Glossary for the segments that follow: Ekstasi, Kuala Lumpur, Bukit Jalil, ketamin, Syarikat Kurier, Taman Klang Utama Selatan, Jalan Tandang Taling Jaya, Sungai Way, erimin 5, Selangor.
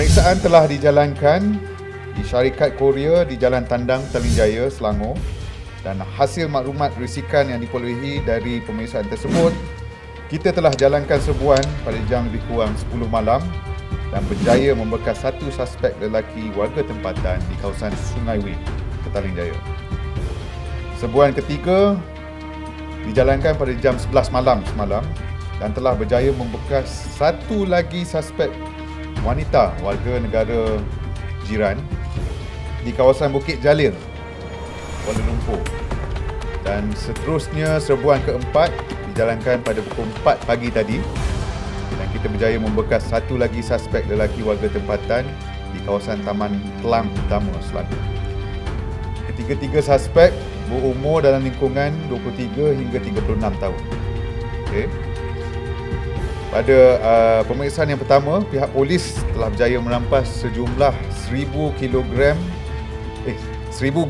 Pemeriksaan telah dijalankan di Syarikat Kurier di Jalan Tandang Taling Jaya, Selangor, dan hasil maklumat risikan yang diperolehi dari pemeriksaan tersebut, kita telah jalankan serbuan pada jam lebih kurang 10 malam dan berjaya membekas satu suspek lelaki warga tempatan di kawasan Sungai Way, Taling Jaya. Serbuan ketiga dijalankan pada jam 11 malam semalam dan telah berjaya membekas satu lagi suspek wanita warga negara jiran di kawasan Bukit Jalil, Kuala Lumpur. Dan seterusnya serbuan keempat dijalankan pada pukul 4 pagi tadi dan kita berjaya membekas satu lagi suspek lelaki warga tempatan di kawasan Taman Klang Utama Selatan. Ketiga-tiga suspek berumur dalam lingkungan 23 hingga 36 tahun. Okey. Pada pemeriksaan yang pertama, pihak polis telah berjaya merampas sejumlah 1000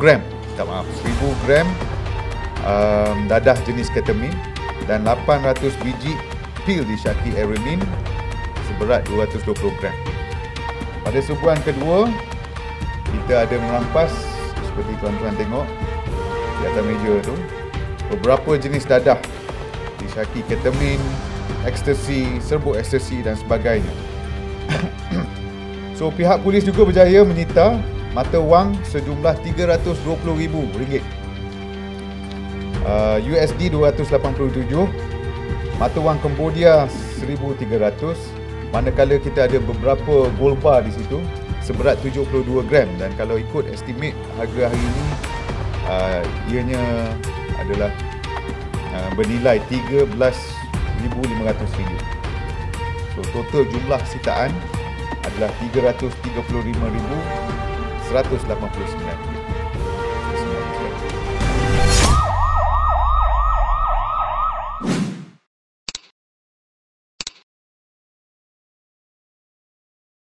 gram dadah jenis ketamin dan 800 biji pil disyaki eremin seberat 220 gram. Pada serbuan kedua, kita ada merampas seperti tuan-tuan tengok di atas meja tu beberapa jenis dadah disyaki ketamin, ekstasi, serbuk ekstasi dan sebagainya. So pihak polis juga berjaya menyita mata wang sejumlah RM320,000, USD 287, mata wang Kembodia 1,300, manakala kita ada beberapa gold bar di situ seberat 72 gram dan kalau ikut estimate harga hari ini ianya adalah bernilai RM13,500. So total jumlah sitaan adalah RM335,189.